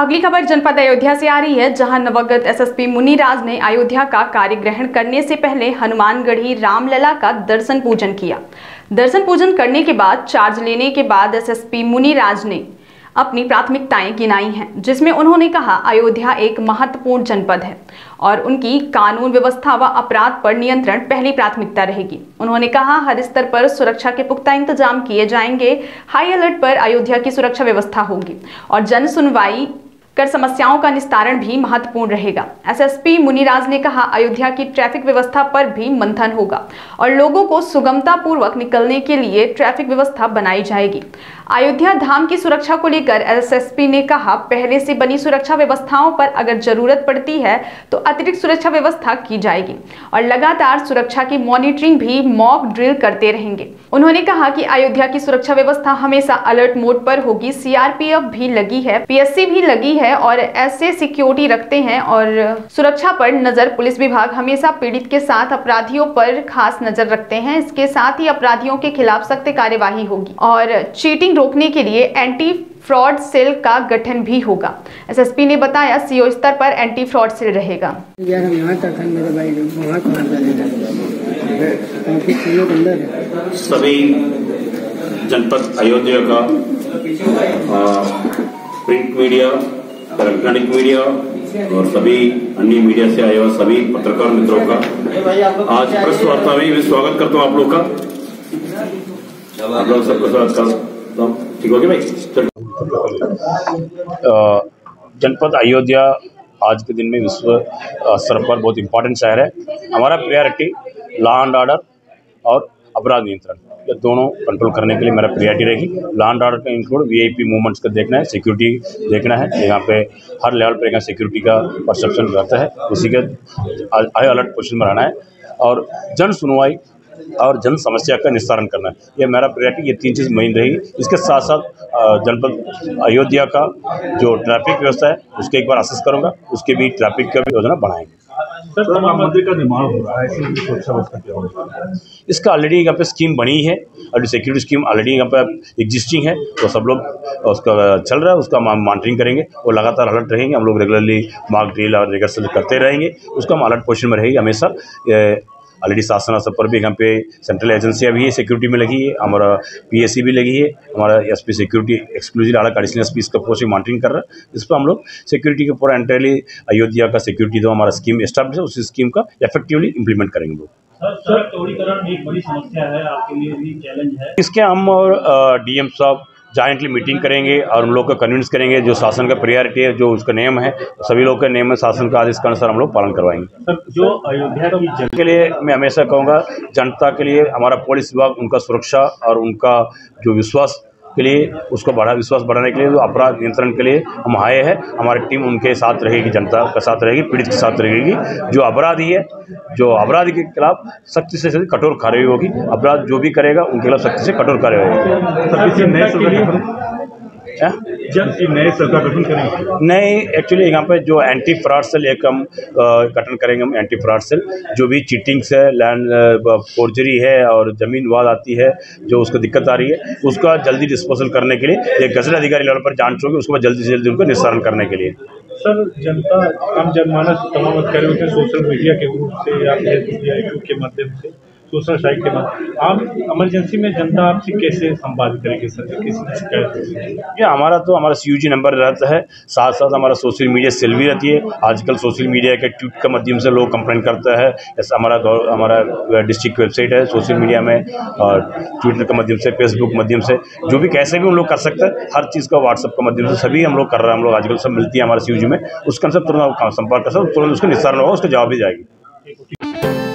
अगली खबर जनपद अयोध्या से आ रही है, जहां नवगत एसएसपी मुनिराज ने अयोध्या का कार्य ग्रहण करने से पहले हनुमानगढ़ी रामलला का दर्शन पूजन किया। दर्शन पूजन करने के बाद चार्ज लेने के बाद एसएसपी मुनिराज ने अपनी प्राथमिकताएं गिनाई हैं, जिसमें उन्होंने कहा अयोध्या एक महत्वपूर्ण जनपद है और उनकी कानून व्यवस्था व अपराध पर नियंत्रण पहली प्राथमिकता रहेगी। उन्होंने कहा हर स्तर पर सुरक्षा के पुख्ता इंतजाम किए जाएंगे, हाई अलर्ट पर अयोध्या की सुरक्षा व्यवस्था होगी और जन सुनवाई कर समस्याओं का निस्तारण भी महत्वपूर्ण रहेगा। एसएसपी मुनिराज ने कहा अयोध्या की ट्रैफिक व्यवस्था पर भी मंथन होगा और लोगों को सुगमता पूर्वक निकलने के लिए ट्रैफिक व्यवस्था बनाई जाएगी। अयोध्या धाम की सुरक्षा को लेकर एसएसपी ने कहा पहले से बनी सुरक्षा व्यवस्थाओं पर अगर जरूरत पड़ती है तो अतिरिक्त सुरक्षा व्यवस्था की जाएगी और लगातार सुरक्षा की मॉनिटरिंग भी मॉक ड्रिल करते रहेंगे। उन्होंने कहा कि अयोध्या की सुरक्षा व्यवस्था हमेशा अलर्ट मोड पर होगी। सीआरपीएफ भी लगी है, पीएससी भी लगी है और ऐसे सिक्योरिटी रखते हैं और सुरक्षा पर नजर। पुलिस विभाग हमेशा पीड़ित के साथ अपराधियों पर खास नजर रखते हैं। इसके साथ ही अपराधियों के खिलाफ सख्त कार्यवाही होगी और चीटिंग रोकने के लिए एंटी फ्रॉड सेल का गठन भी होगा। एसएसपी ने बताया सीओ स्तर पर एंटी फ्रॉड सेल रहेगा। यार हम यहाँ तक मेरे भाई बहुत मार सभी जनपद अयोध्या का प्रिंट मीडिया, इलेक्ट्रॉनिक मीडिया और सभी अन्य मीडिया से आए हुए सभी पत्रकार मित्रों का आज प्रेस वार्ता में मैं स्वागत करता हूँ आप लोग का। आप लोग सबको स्वागत करता हूँ। ठीक हो गया भाई। जनपद अयोध्या आज के दिन में विश्व स्तर पर बहुत इम्पोर्टेंट शहर है। हमारा प्रायोरिटी लॉ एंड ऑर्डर और अपराध नियंत्रण, ये दोनों कंट्रोल करने के लिए मेरा प्रायोरिटी रहेगी। लॉ एंड ऑर्डर का इंक्लूड वीआईपी मूवमेंट्स का देखना है, सिक्योरिटी देखना है। यहाँ पे हर लेवल पर यहाँ सिक्योरिटी का परसेप्शन रहता है, उसी के हाई अलर्ट पोजिशन में रहना है और जन सुनवाई और जन समस्या का निस्तारण करना है, ये मेरा प्रायोरिटी। ये तीन चीज़ मेन रहेगी। इसके साथ साथ जनपद अयोध्या का जो ट्रैफिक व्यवस्था है उसके एक बार असेस करूँगा, उसके भी ट्रैफिक का भी योजना बनाएंगे। सर राम मंदिर का निर्माण हो रहा है, इसकी सुरक्षा व्यवस्था क्या होगी? इसका ऑलरेडी यहाँ पे स्कीम बनी है और सिक्योरिटी स्कीम ऑलरेडी यहाँ पे एग्जिस्टिंग है, तो सब लोग उसका चल रहा है, उसका मॉनिटरिंग करेंगे। वो लगातार अलर्ट रहेंगे, हम लोग रेगुलरली मॉक ड्रिल और रिहर्सल करते रहेंगे, उसका हम अलर्ट पोजिशन में रहेगी हमेशा। ऑलरेडी शासन सब पर भी यहाँ पे सेंट्रल एजेंसियाँ भी है, सिक्योरिटी में लगी है, हमारा पीएससी भी लगी है, हमारा एसपी सिक्योरिटी एक्सक्लूसिव अलग एडिशनल एसपी इसका पोस्ट मॉनिटरिंग कर रहा है। इस पर हम लोग सिक्योरिटी का पूरा एंटायरली अयोध्या का सिक्योरिटी जो हमारा स्कीम एस्टैब्लिश है उसी स्कीम का इफेक्टिवली इंप्लीमेंट करेंगे लोग। सर चौड़ीकरण एक बड़ी समस्या है, आपके लिए भी चैलेंज है। इसके हम और डीएम साहब जॉइंटली मीटिंग करेंगे और हम लोग को कन्विंस करेंगे जो शासन का प्रायोरिटी है, जो उसका नियम है, सभी लोग का नियम है, शासन का आदेश के अनुसार हम लोग पालन करवाएंगे। सर जो अयोध्या की जनता के लिए मैं हमेशा कहूँगा, जनता के लिए हमारा पुलिस विभाग उनका सुरक्षा और उनका जो विश्वास के लिए उसको बढ़ा विश्वास बढ़ाने के लिए जो अपराध नियंत्रण के लिए हम आए हैं, हमारी टीम उनके साथ रहेगी, जनता के साथ रहेगी, पीड़ित के साथ रहेगी। जो अपराधी है, जो अपराध के खिलाफ सख्ती से कठोर कार्रवाई होगी। अपराध जो भी करेगा उनके खिलाफ सख्ती से कठोर कार्रवाई होगी। नहीं एक्चुअली यहाँ पे जो एंटी फ्रॉड सेल एक हम गठन करेंगे। हम एंटी फ्रॉड सेल जो भी चीटिंग्स है, लैंड फोर्जरी है और ज़मीन वाद आती है, जो उसको दिक्कत आ रही है, उसका जल्दी डिस्पोजल करने के लिए एक गजट अधिकारी लेवल पर जांच होगी, उसके बाद जल्दी से जल्दी उनको निस्तारण करने के लिए। सर जनता कम जनमानस तमाम करें उसे सोशल मीडिया के रूप से या फेसबुक के माध्यम से दूसरा साइड के बाद आप इमरजेंसी में जनता आपसे कैसे संवाद करेगी? सर ये हमारा तो हमारा CUG नंबर रहता है, साथ साथ हमारा सोशल मीडिया सेल भी रहती है। आजकल सोशल मीडिया के ट्वीट के माध्यम से लोग कंप्लेन करता है। जैसे हमारा डिस्ट्रिक्ट वेबसाइट है, सोशल मीडिया में और ट्विटर के माध्यम से, फेसबुक माध्यम से, जो भी कैसे भी हम लोग कर सकते हैं, हर चीज़ का व्हाट्सअप के माध्यम से सभी हम लोग कर रहे हैं। हम लोग आजकल सब मिलती है हमारे CUG में, उसका हम सब तुरंत संपर्क कर सकते, तुरंत उसका निस्तारण होगा, उसका जवाब भी जाएगी।